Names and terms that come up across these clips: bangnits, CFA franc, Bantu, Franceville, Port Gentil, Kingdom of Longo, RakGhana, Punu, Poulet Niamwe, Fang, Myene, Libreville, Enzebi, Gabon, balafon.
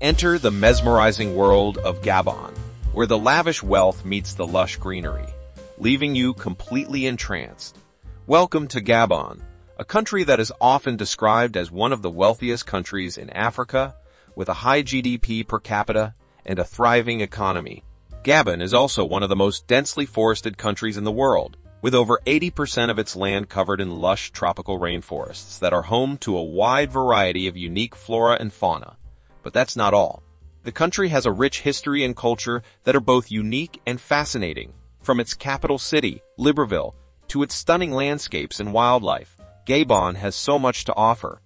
Enter the mesmerizing world of Gabon, where the lavish wealth meets the lush greenery, leaving you completely entranced. Welcome to Gabon, a country that is often described as one of the wealthiest countries in Africa, with a high GDP per capita and a thriving economy. Gabon is also one of the most densely forested countries in the world, with over 80% of its land covered in lush tropical rainforests that are home to a wide variety of unique flora and fauna. But that's not all. The country has a rich history and culture that are both unique and fascinating. From its capital city, Libreville, to its stunning landscapes and wildlife, Gabon has so much to offer.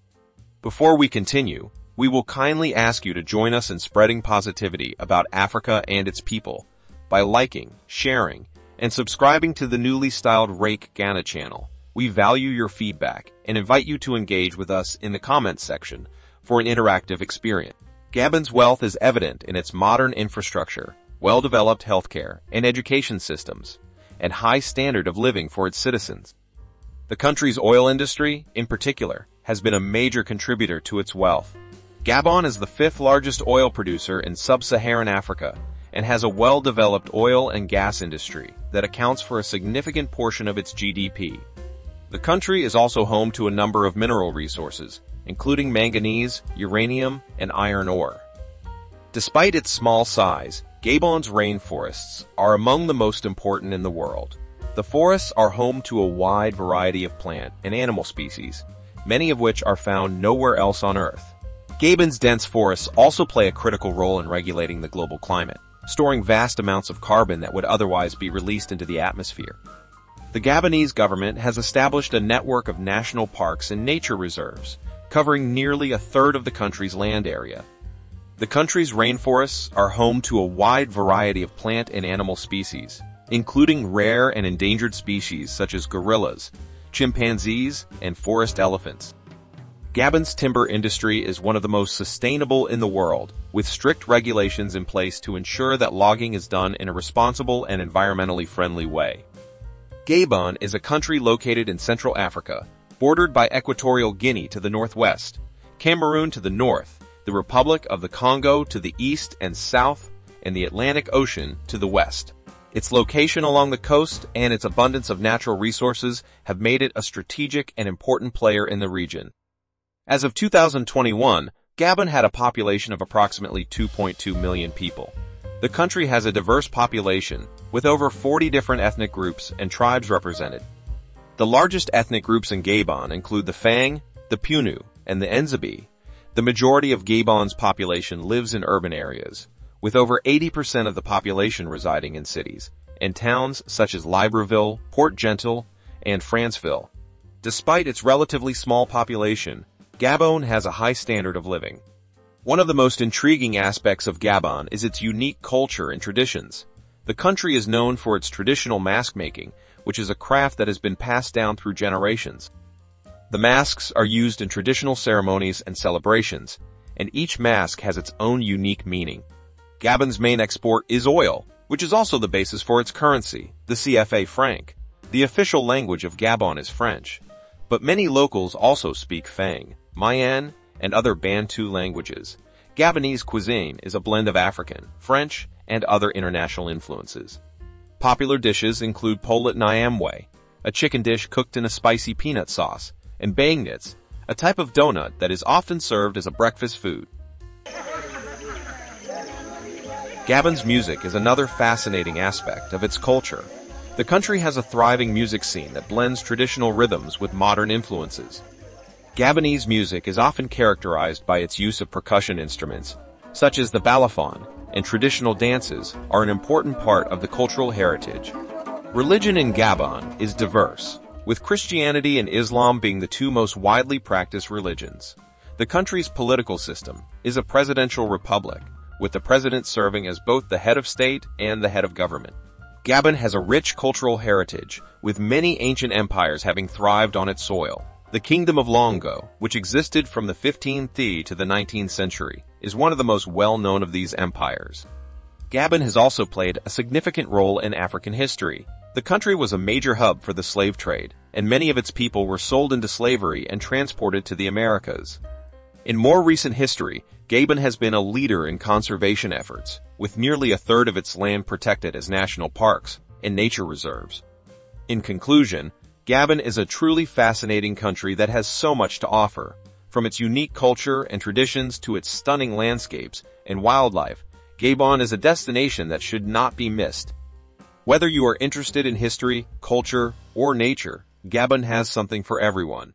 Before we continue, we will kindly ask you to join us in spreading positivity about Africa and its people by liking, sharing, and subscribing to the newly styled RakGhana channel. We value your feedback and invite you to engage with us in the comments section for an interactive experience. Gabon's wealth is evident in its modern infrastructure, well-developed healthcare and education systems, and high standard of living for its citizens. The country's oil industry, in particular, has been a major contributor to its wealth. Gabon is the fifth largest oil producer in sub-Saharan Africa and has a well-developed oil and gas industry that accounts for a significant portion of its GDP. The country is also home to a number of mineral resources, including manganese, uranium, and iron ore. Despite its small size, Gabon's rainforests are among the most important in the world. The forests are home to a wide variety of plant and animal species, many of which are found nowhere else on Earth. Gabon's dense forests also play a critical role in regulating the global climate, storing vast amounts of carbon that would otherwise be released into the atmosphere. The Gabonese government has established a network of national parks and nature reserves, covering nearly a third of the country's land area. The country's rainforests are home to a wide variety of plant and animal species, including rare and endangered species such as gorillas, chimpanzees, and forest elephants. Gabon's timber industry is one of the most sustainable in the world, with strict regulations in place to ensure that logging is done in a responsible and environmentally friendly way. Gabon is a country located in Central Africa, bordered by Equatorial Guinea to the northwest, Cameroon to the north, the Republic of the Congo to the east and south, and the Atlantic Ocean to the west. Its location along the coast and its abundance of natural resources have made it a strategic and important player in the region. As of 2021, Gabon had a population of approximately 2.2 million people. The country has a diverse population, with over 40 different ethnic groups and tribes represented. The largest ethnic groups in Gabon include the Fang, the Punu, and the Enzebi. The majority of Gabon's population lives in urban areas, with over 80% of the population residing in cities and towns such as Libreville, Port Gentil, and Franceville. Despite its relatively small population, Gabon has a high standard of living. One of the most intriguing aspects of Gabon is its unique culture and traditions. The country is known for its traditional mask making, which is a craft that has been passed down through generations. The masks are used in traditional ceremonies and celebrations, and each mask has its own unique meaning. Gabon's main export is oil, which is also the basis for its currency, the CFA franc. The official language of Gabon is French, but many locals also speak Fang, Myene, and other Bantu languages. Gabonese cuisine is a blend of African, French, and other international influences. Popular dishes include Poulet Niamwe, a chicken dish cooked in a spicy peanut sauce, and bangnits, a type of donut that is often served as a breakfast food. Gabon's music is another fascinating aspect of its culture. The country has a thriving music scene that blends traditional rhythms with modern influences. Gabonese music is often characterized by its use of percussion instruments, such as the balafon, and traditional dances are an important part of the cultural heritage. Religion in Gabon is diverse, with Christianity and Islam being the two most widely practiced religions. The country's political system is a presidential republic, with the president serving as both the head of state and the head of government. Gabon has a rich cultural heritage, with many ancient empires having thrived on its soil. The Kingdom of Longo, which existed from the 15th to the 19th century, is one of the most well-known of these empires. Gabon has also played a significant role in African history. The country was a major hub for the slave trade, and many of its people were sold into slavery and transported to the Americas. In more recent history, Gabon has been a leader in conservation efforts, with nearly a third of its land protected as national parks and nature reserves. In conclusion, Gabon is a truly fascinating country that has so much to offer. From its unique culture and traditions to its stunning landscapes and wildlife, Gabon is a destination that should not be missed. Whether you are interested in history, culture, or nature, Gabon has something for everyone.